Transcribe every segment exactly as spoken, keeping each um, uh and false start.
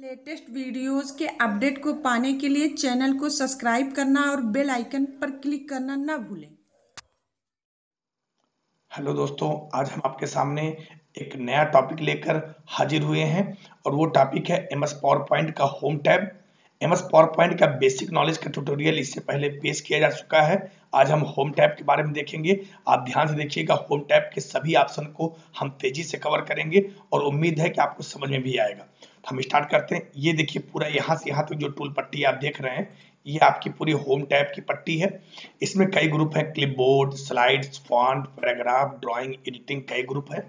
Latest videos के update को पाने के लिए चैनल को सब्सक्राइब करना और बेल आइकन पर क्लिक करना ना भूलें। हेलो दोस्तों, आज हम आपके सामने एक नया टॉपिक लेकर हाजिर हुए हैं और वो टॉपिक है एम एस पावर पॉइंट का home tab. M S power point का बेसिक नॉलेज का ट्यूटोरियल इससे पहले पेश किया जा चुका है। आज हम होम टैब के बारे में देखेंगे। आप ध्यान से देखिएगा, होम टैब के सभी ऑप्शन को हम तेजी से कवर करेंगे और उम्मीद है कि आपको समझ में भी आएगा। हम स्टार्ट करते हैं। ये देखिए, पूरा यहाँ से यहाँ तक तो जो टूल पट्टी आप देख रहे हैं, ये आपकी पूरी होम टैब की पट्टी है। इसमें कई ग्रुप है, clipboard, slides, font, paragraph, drawing, editing, कई ग्रुप है।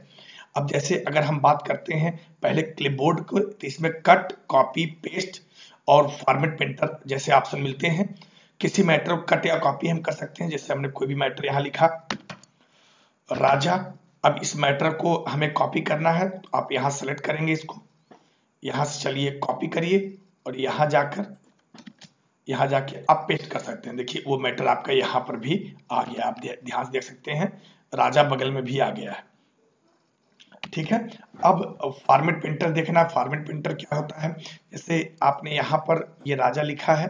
अब जैसे अगर हम बात करते हैं पहले क्लिपबोर्ड को, तो इसमें कट, कॉपी, पेस्ट और फॉर्मेट प्रिंटर जैसे ऑप्शन मिलते हैं। किसी मैटर को कट या कॉपी हम कर सकते हैं। जैसे हमने कोई भी मैटर यहाँ लिखा राजा, अब इस मैटर को हमें कॉपी करना है तो आप यहाँ सेलेक्ट करेंगे इसको, यहाँ से चलिए कॉपी करिए और यहाँ जाकर यहाँ जाके आप पेस्ट कर सकते हैं। देखिए वो मैटर आपका यहाँ पर भी आ गया, आप ध्यान से देख सकते हैं, राजा बगल में भी आ गया है। ठीक है, अब फॉर्मेट प्रिंटर देखना। फॉर्मेट प्रिंटर क्या होता है, जैसे आपने यहाँ पर ये राजा लिखा है,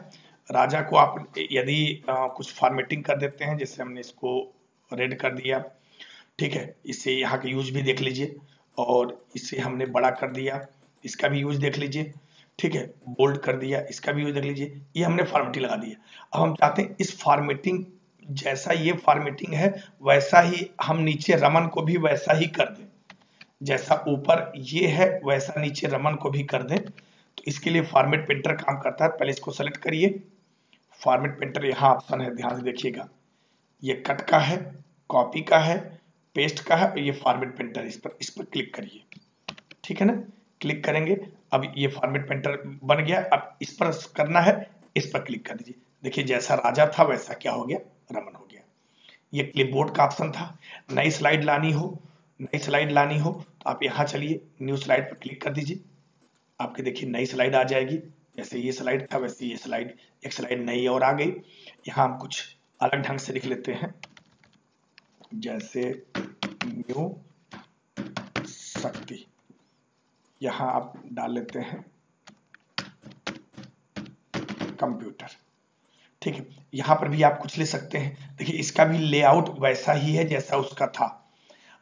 राजा को आप यदि कुछ फॉर्मेटिंग कर देते हैं, जैसे हमने इसको रेड कर दिया, ठीक है, इससे यहाँ का यूज भी देख लीजिए, और इसे हमने बड़ा कर दिया, इसका भी यूज देख लीजिए, ठीक है, बोल्ड कर दिया, इसका भी यूज देख लीजिए, ये हमने फॉर्मेटिंग लगा दिया। अब हम चाहते हैं इस फॉर्मेटिंग, जैसा ये फॉर्मेटिंग है वैसा ही हम नीचे रमन को भी वैसा ही कर दें, जैसा ऊपर ये है वैसा नीचे रमन को भी कर दें। तो इसके लिए फॉर्मेट प्रिंटर काम करता है। पहले इसको सेलेक्ट करिए, फॉर्मेट प्रिंटर यहाँ ऑप्शन है, ध्यान से देखिएगा, ये कट का है, कॉपी का है, पेस्ट का है और ये फॉर्मेट प्रिंटर, इस पर इस पर क्लिक करिए। ठीक है ना, क्लिक करेंगे, अब ये फॉर्मेट प्रिंटर बन गया। अब इस पर करना है, इस पर क्लिक कर दीजिए। देखिए जैसा राजा था वैसा क्या हो गया, रमन हो गया। ये क्लिपबोर्ड का ऑप्शन था। नई स्लाइड लानी हो, नई स्लाइड लानी हो तो आप यहाँ चलिए, न्यू स्लाइड पर क्लिक कर दीजिए, आपके देखिए नई स्लाइड आ जाएगी। जैसे ये स्लाइड था वैसे ये स्लाइड, एक स्लाइड नई और आ गई। यहाँ हम कुछ अलग ढंग से लिख लेते हैं, जैसे न्यू शक्ति, यहाँ आप डाल लेते हैं कंप्यूटर। ठीक है, यहाँ पर भी आप कुछ ले सकते हैं। देखिए इसका भी लेआउट वैसा ही है जैसा उसका था।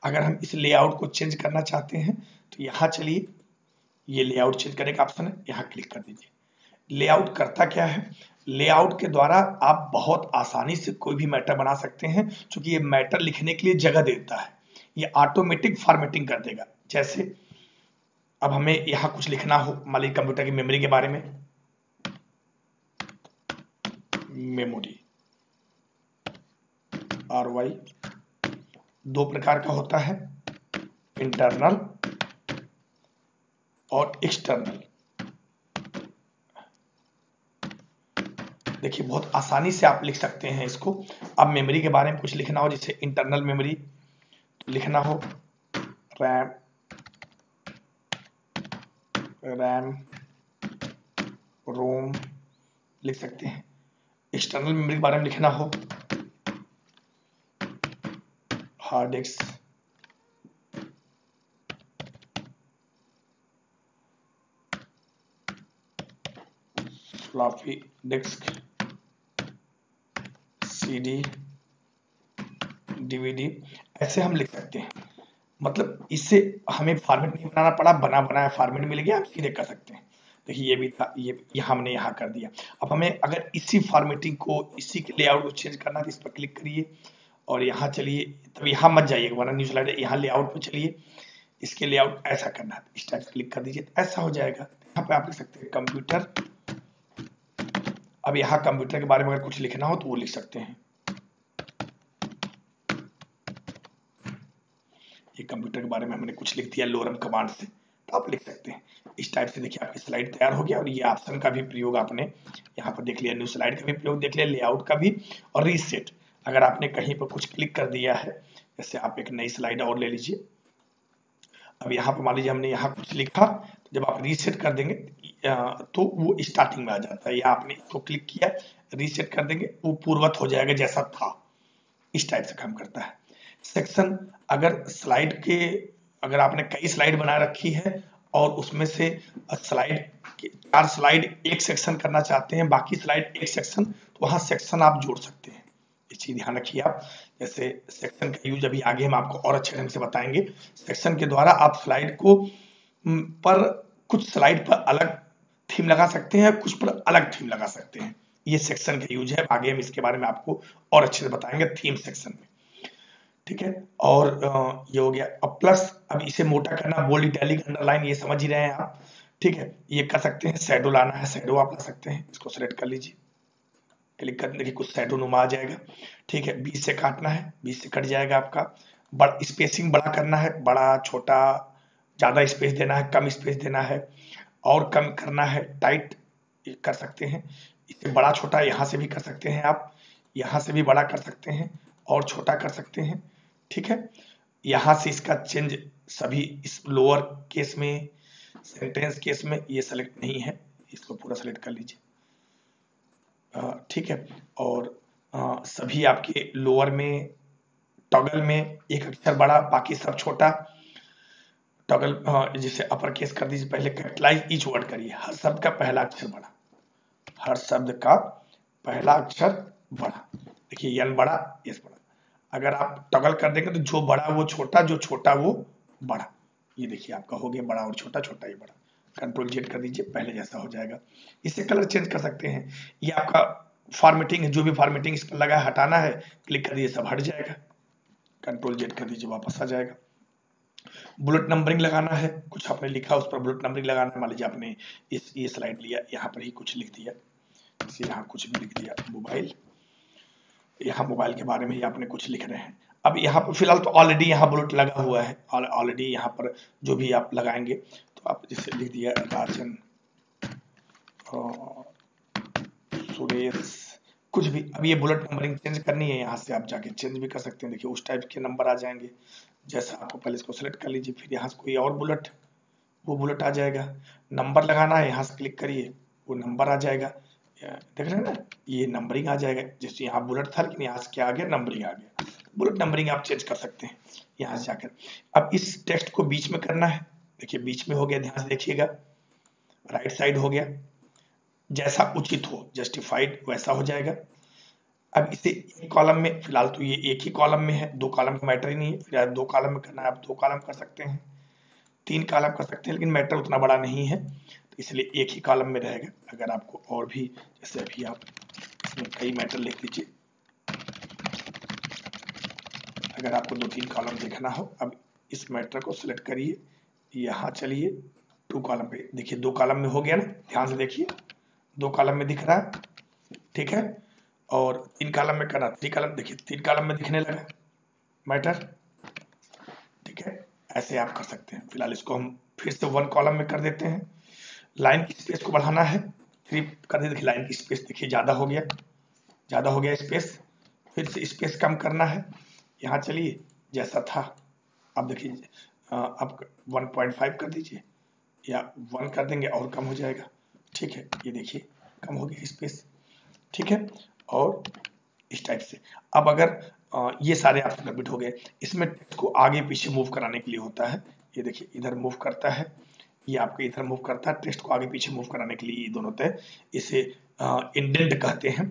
अगर हम इस लेआउट को चेंज करना चाहते हैं तो यहाँ चलिए, ये लेआउट चेंज करने का ऑप्शन है, यहाँ क्लिक कर दीजिए। लेआउट करता क्या है, लेआउट के द्वारा आप बहुत आसानी से कोई भी मैटर बना सकते हैं, क्योंकि ये मैटर लिखने के लिए जगह देता है, ये ऑटोमेटिक फॉर्मेटिंग कर देगा। जैसे अब हमें यहाँ कुछ लिखना हो, मान लीजिए कंप्यूटर की मेमोरी के बारे में, मेमोरी आर वाई दो प्रकार का होता है, इंटरनल और एक्सटर्नल। देखिए बहुत आसानी से आप लिख सकते हैं इसको। अब मेमोरी के बारे में कुछ लिखना हो, जैसे इंटरनल मेमोरी लिखना हो, रैम रैम रोम लिख सकते हैं। एक्सटर्नल मेमोरी के बारे में लिखना हो, hard disk, floppy disk, CD, DVD, ऐसे हम लिख सकते हैं। मतलब इससे हमें फॉर्मेट नहीं बनाना पड़ा, बना बनाया फॉर्मेट मिल गया, आप सीधे कर सकते हैं। देखिए ये भी था, ये, ये हमने यहाँ कर दिया। अब हमें अगर इसी फॉर्मेटिंग को, इसी के लेआउट को चेंज करना है तो इस पर क्लिक करिए और यहाँ चलिए, तब यहाँ मत जाइएगा वरना न्यू स्लाइड, यहाँ लेआउट पर चलिए, इसके लेआउट ऐसा करना है, इस टाइप से क्लिक कर दीजिए तो ऐसा हो जाएगा। यहाँ पर आप लिख सकते हैं कंप्यूटर। अब यहाँ कंप्यूटर के बारे में अगर कुछ लिखना हो तो वो लिख सकते हैं, ये कंप्यूटर के बारे में हमने कुछ लिख दिया लोरम कमांड से, तो आप लिख सकते हैं इस टाइप से। देखिए आपकी स्लाइड तैयार हो गया और ये ऑप्शन का भी प्रयोग आपने यहाँ पर देख लिया, न्यू स्लाइड का भी प्रयोग देख लिया, लेआउट का भी, और रीसेट। अगर आपने कहीं पर कुछ क्लिक कर दिया है, जैसे आप एक नई स्लाइड और ले लीजिए, अब यहाँ पर मान लीजिए हमने यहाँ कुछ लिखा, जब आप रीसेट कर देंगे तो वो स्टार्टिंग में आ जाता है, या आपने इसको क्लिक किया रीसेट कर देंगे वो पूर्ववत हो जाएगा जैसा था। इस टाइप से काम करता है। सेक्शन, अगर स्लाइड के, अगर आपने कई स्लाइड बना रखी है और उसमें से स्लाइड चार स्लाइड एक सेक्शन करना चाहते हैं, बाकी स्लाइड एक सेक्शन, तो वहाँ सेक्शन आप जोड़ सकते हैं। ये चीज ध्यान रखिए आप। जैसे सेक्शन का यूज अभी आगे हम आपको और अच्छे ढंग से बताएंगे। सेक्शन के द्वारा आप स्लाइड को पर कुछ स्लाइड पर अलग थीम लगा सकते हैं, कुछ पर अलग थीम लगा सकते हैं। ये सेक्शन का यूज है। आगे हम इसके बारे में आपको और अच्छे से बताएंगे थीम सेक्शन में, ठीक है। और ये हो गया। अब प्लस, अब इसे मोटा करना, बोल्ड, इटैलिक, अंडरलाइन, ये समझ ही रहे हैं आप, ठीक है। ये कर सकते हैं। शैडो लाना है, शैडो आप ला सकते हैं। इसको सेलेक्ट कर लीजिए, क्लिक करने की कुछ शैडो नुमा आ जाएगा, ठीक है। बीस से काटना है, बीस से कट जाएगा आपका। स्पेसिंग बड़ा करना है, बड़ा छोटा, ज्यादा स्पेस देना है, कम स्पेस देना है, और कम करना है, टाइट कर सकते हैं। इसे बड़ा छोटा यहाँ से भी कर सकते हैं आप, यहाँ से भी बड़ा कर सकते हैं और छोटा कर सकते हैं, ठीक है। यहाँ से इसका चेंज सभी इस लोअर केस में, सेंटेंस केस में, ये सेलेक्ट नहीं है, इसको पूरा सेलेक्ट कर लीजिए, ठीक है। और आ, सभी आपके लोअर में, टॉगल में एक अक्षर बड़ा, बाकी सब छोटा। टॉगल जिसे अपर केस कर दीजिए, पहले कैपिटलाइज ईच वर्ड करिए, हर शब्द का पहला अक्षर बड़ा, हर शब्द का पहला अक्षर बड़ा। देखिए यन बड़ा, यस बड़ा। अगर आप टॉगल कर देंगे तो जो बड़ा वो छोटा, जो छोटा वो बड़ा। ये देखिए आपका हो गया बड़ा और छोटा, छोटा ही बड़ा। कंट्रोल जेड कर दीजिए, पहले जैसा हो जाएगा। इससे कलर चेंज कर सकते हैं। ये आपका फॉर्मेटिंग है, जो भी फॉर्मेटिंग इस पर लगा है हटाना है, क्लिक कर दीजिए, सब हट जाएगा। कंट्रोल जेड कर दीजिए, वापस आ जाएगा। बुलेट नंबरिंग लगाना है, कुछ आपने लिखा उस पर बुलेट नंबरिंग लगाना है। मान लीजिए आपने इस ये स्लाइड लिया, यहाँ पर ही कुछ लिख दिया, यहाँ कुछ भी लिख दिया, मोबाइल, यहाँ मोबाइल के बारे में ही आपने कुछ लिख रहे हैं। अब यहाँ पर फिलहाल तो ऑलरेडी यहाँ बुलेट लगा हुआ है, ऑलरेडी यहाँ पर जो भी आप लगाएंगे, तो आप जैसे लिख दिया राजन, सुरेश, कुछ भी। अब ये बुलेट नंबरिंग चेंज करनी है, यहाँ से आप जाके चेंज भी कर सकते हैं। देखिए उस टाइप के नंबर आ जाएंगे, जैसा आपको, पहले इसको सेलेक्ट कर लीजिए, फिर यहाँ से कोई और बुलेट, वो बुलेट आ जाएगा। नंबर लगाना है, यहाँ से क्लिक करिए, वो नंबर आ जाएगा, देख रहे हैं ना, ये नंबरिंग आ जाएगा। जैसे यहाँ बुलेट था, लेकिन यहाँ से क्या आ गया, नंबरिंग आ गया। बुलेट नंबरिंग आप चेंज कर सकते हैं यहाँ से जाकर। अब इस टेक्स्ट को बीच में करना है, देखिए बीच में हो गया, ध्यान से देखिएगा, राइट साइड हो गया, जैसा उचित हो, जस्टिफाइड वैसा हो जाएगा। अब इसे एक कॉलम में, फिलहाल तो ये एक ही कॉलम में है, दो कॉलम का मैटर ही नहीं है। फिर दो कॉलम में करना है, आप दो कॉलम कर सकते हैं, तीन कॉलम कर सकते हैं, लेकिन मैटर उतना बड़ा नहीं है, तो इसलिए एक ही कॉलम में रहेगा। अगर आपको और भी, जैसे अभी आप इसमें कई मैटर लिख दीजिए, अगर आपको दो तीन कॉलम देखना हो, अब इस मैटर को सिलेक्ट करिए, यहाँ चलिए टू कॉलम पे, देखिए दो कॉलम में हो गया ना, ध्यान से देखिए दो कॉलम में दिख रहा है, ठीक है। और तीन कॉलम में करना, तीन कॉलम, देखिए तीन कॉलम में दिखने लगा मैटर, ठीक है। ऐसे आप कर सकते हैं। फिलहाल इसको हम फिर से वन कॉलम में कर देते हैं। लाइन की स्पेस को बढ़ाना है, थ्री कर दे, देखिए लाइन की स्पेस, देखिए ज्यादा हो गया, ज्यादा हो गया स्पेस। फिर से स्पेस कम करना है, यहाँ चलिए जैसा था, अब देखिए आप वन पॉइंट फाइव कर दीजिए या वन कर देंगे और कम हो जाएगा, ठीक है। ये देखिए कम हो गया स्पेस, ठीक है। और इस टाइप से अब अगर ये सारे आप सबमिट हो गए। इसमें टेक्स्ट को आगे पीछे मूव कराने के लिए होता है, ये देखिए इधर मूव करता है, ये आपके इधर मूव करता है। टेक्स्ट को आगे पीछे मूव कराने के लिए ये दोनों तय, इसे इंडेंट कहते हैं,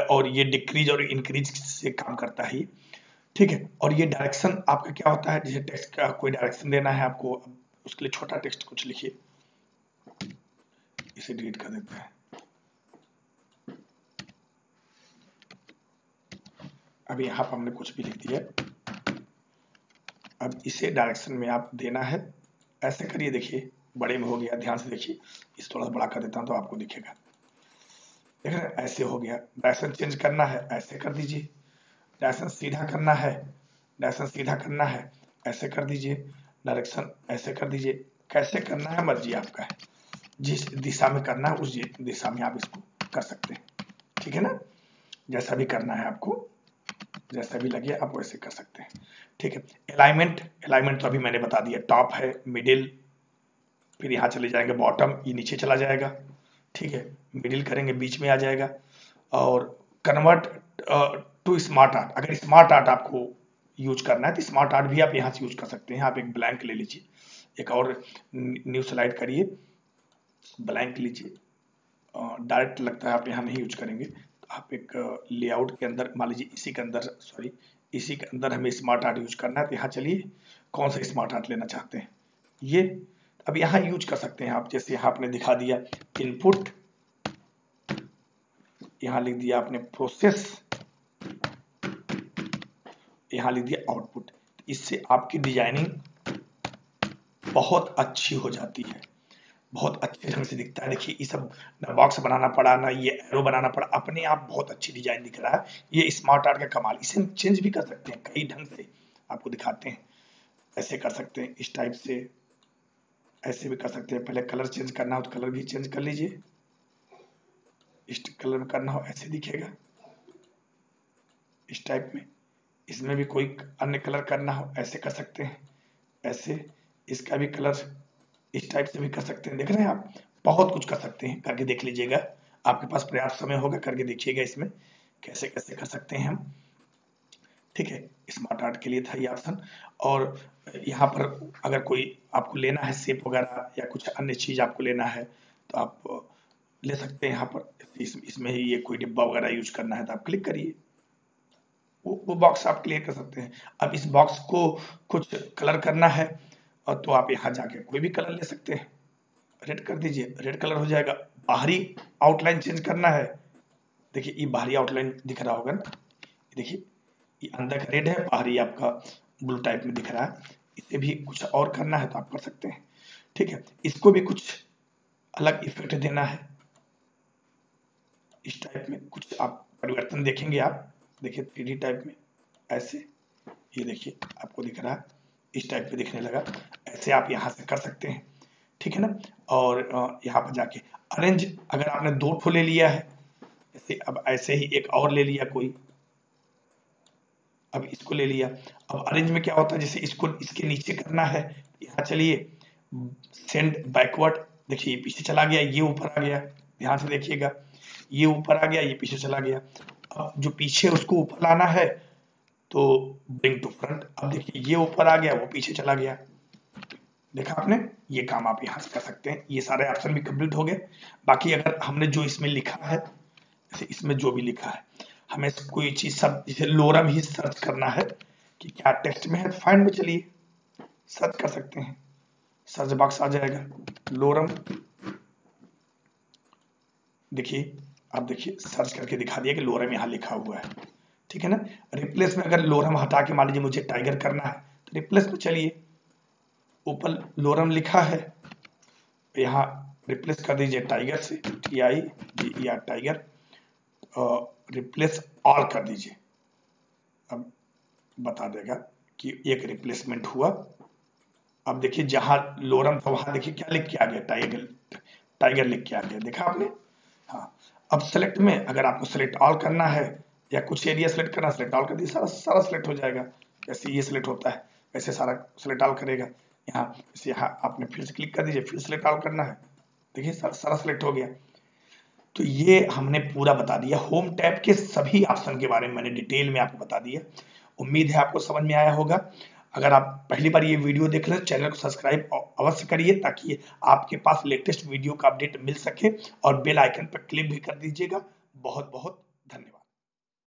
और ये डिक्रीज और इंक्रीज से काम करता है, ठीक है। और ये डायरेक्शन आपका क्या होता है, जैसे टेक्स्ट का कोई डायरेक्शन देना है आपको, उसके लिए छोटा टेक्स्ट कुछ लिखिए, इसे डिलीट कर देते हैं। अब यहाँ पर हमने कुछ भी लिख दिया, अब इसे डायरेक्शन में आप देना है, ऐसे करिए, देखिए बड़े में हो गया, ध्यान से देखिए, इस थोड़ा बड़ा कर देता हूँ तो आपको दिखेगा, देख रहे हैं, ऐसे हो गया। डायरेक्शन चेंज करना है, ऐसे कर दीजिए। डायरेक्शन सीधा करना है, डायरेक्शन सीधा करना है, ऐसे कर दीजिए। डायरेक्शन ऐसे कर दीजिए, कैसे करना है मर्जी आपका है, जिस दिशा में करना है उस दिशा में आप इसको कर सकते हैं, ठीक है ना। जैसा भी करना है आपको, जैसा भी लगे आप वैसे कर सकते हैं, ठीक है। अलाइनमेंट, अलाइनमेंट तो अभी मैंने बता दिया, टॉप है, मिडिल, फिर यहाँ चले जाएंगे बॉटम, ये नीचे चला जाएगा, ठीक है। मिडिल करेंगे, बीच में आ जाएगा। और कन्वर्ट टू स्मार्ट आर्ट, अगर स्मार्ट आर्ट आपको यूज करना है तो स्मार्ट आर्ट भी आप यहाँ से यूज कर सकते हैं। आप एक ब्लैंक ले लीजिए, एक और न्यू स्लाइड करिए, ब्लैंक लीजिए, डायरेक्ट लगता है आप यहाँ नहीं यूज करेंगे, तो आप एक लेआउट के अंदर मान लीजिए इसी के अंदर सॉरी इसी के अंदर हमें स्मार्ट आर्ट यूज करना है। तो यहाँ चलिए कौन सा स्मार्ट आर्ट लेना चाहते हैं ये, अब यहाँ यूज कर सकते हैं आप, जैसे यहाँ आपने दिखा दिया इनपुट, यहाँ लिख दिया आपने प्रोसेस, यहाँ लिख दिया आउटपुट। इससे आपकी डिजाइनिंग बहुत अच्छी हो जाती है, बहुत अच्छे ढंग से दिखता है। देखिए ये सब ना बॉक्स बनाना पड़ा ना ये एरो बनाना पड़ा, अपने आप बहुत अच्छी डिजाइन दिख रहा है। ये स्मार्ट आर्ट का कमाल, इसे हम चेंज भी कर सकते हैं कई ढंग से, आपको दिखाते हैं। ऐसे कर सकते हैं इस टाइप से, ऐसे भी कर सकते हैं। पहले कलर चेंज करना हो तो कलर भी चेंज कर लीजिए, इस कलर में करना हो ऐसे दिखेगा इस टाइप में। इसमें भी कोई अन्य कलर करना हो ऐसे कर सकते हैं, ऐसे इसका भी कलर इस टाइप से भी कर सकते हैं। देख रहे हैं आप, बहुत कुछ कर सकते हैं, करके देख लीजिएगा। आपके पास पर्याप्त समय होगा, करके देखिएगा इसमें कैसे कैसे कर सकते हैं हम। ठीक है, स्मार्ट आर्ट के लिए था ये ऑप्शन। और यहाँ पर अगर कोई आपको लेना है शेप वगैरह या कुछ अन्य चीज आपको लेना है तो आप ले सकते हैं यहाँ पर। इस, इसमें ही ये कोई डिब्बा वगैरह यूज करना है तो आप क्लिक करिए, वो वो बॉक्स आप क्लियर कर सकते हैं। अब इस बॉक्स को कुछ कलर करना है और तो आप यहाँ जाके कोई भी कलर ले सकते हैं, रेड कर दीजिए, रेड कलर हो जाएगा। बाहरी आउटलाइन चेंज करना है, देखिए ये बाहरी आउटलाइन दिख रहा होगा ना, देखिए ये अंदर का रेड है, बाहरी आपका ब्लू टाइप में दिख रहा है। इसे भी कुछ और करना है तो आप कर सकते हैं। ठीक है, इसको भी कुछ अलग इफेक्ट देना है, इस टाइप में कुछ आप परिवर्तन देखेंगे आप। देखिए थ्री डी टाइप में ऐसे, ये देखिए आपको दिख रहा है इस टाइप पे दिखने लगा, ऐसे आप यहाँ से कर सकते हैं। ठीक है ना, और यहाँ पर जाके अरेंज, अगर आपने दो ठो ले लिया है ऐसे, अब ऐसे ही एक और ले लिया कोई, अब इसको ले लिया। अब अरेंज में क्या होता है, जैसे इसको इसके नीचे करना है, यहाँ चलिए सेंड बैकवर्ड, देखिए ये पीछे चला गया, ये ऊपर आ गया, ध्यान से देखिएगा, ये ऊपर आ गया, ये पीछे चला गया। अब जो पीछे उसको ऊपर लाना है तो ब्रिंग टू फ्रंट, अब देखिए ये ऊपर आ गया, वो पीछे चला गया, देखा आपने। ये काम आप यहाँ से कर सकते हैं। ये सारे ऑप्शन भी कंप्लीट हो गए। बाकी अगर हमने जो इसमें लिखा है, जैसे इसमें जो भी लिखा है, हमें कोई चीज सब जैसे लोरम ही सर्च करना है कि क्या टेक्स्ट में है, फाइंड में चलिए सर्च कर सकते हैं, सर्च बॉक्स आ जाएगा लोरम। देखिए आप देखिए सर्च करके दिखा दिया कि लोरम यहाँ लिखा हुआ है। ठीक है ना, रिप्लेस में अगर लोरम हटा के मान लीजिए मुझे टाइगर करना है तो रिप्लेस में चलिए, ऊपर लोरम लिखा है, यहाँ रिप्लेस कर दीजिए टाइगर से, T I G E R tiger, replace all कर दीजिए। अब बता देगा कि एक रिप्लेसमेंट हुआ। अब देखिए जहाँ लोरम था वहां देखिए क्या लिख के आ गया, टाइगर, टाइगर लिख के आ गया, देखा आपने। हाँ, अब सेलेक्ट में अगर आपको सेलेक्ट ऑल करना है या कुछ एरिया सेलेक्ट करना, सेलेक्ट ऑल कर दिया, सारा सारा सेलेक्ट हो जाएगा। जैसे ये सेलेक्ट होता है वैसे सारा सेलेक्ट ऑल करेगा। यहाँ जैसे यहाँ आपने फिर से क्लिक कर दीजिए, फिर सेलेक्ट ऑल करना है, देखिए सारा सारा सेलेक्ट हो गया। तो ये हमने पूरा बता दिया, होम टैब के सभी ऑप्शन के बारे में मैंने डिटेल में आपको बता दिया। उम्मीद है आपको समझ में आया होगा। अगर आप पहली बार ये वीडियो देख रहे हैं, चैनल को सब्सक्राइब अवश्य करिए ताकि आपके पास लेटेस्ट वीडियो का अपडेट मिल सके, और बेल आइकन पर क्लिक भी कर दीजिएगा। बहुत बहुत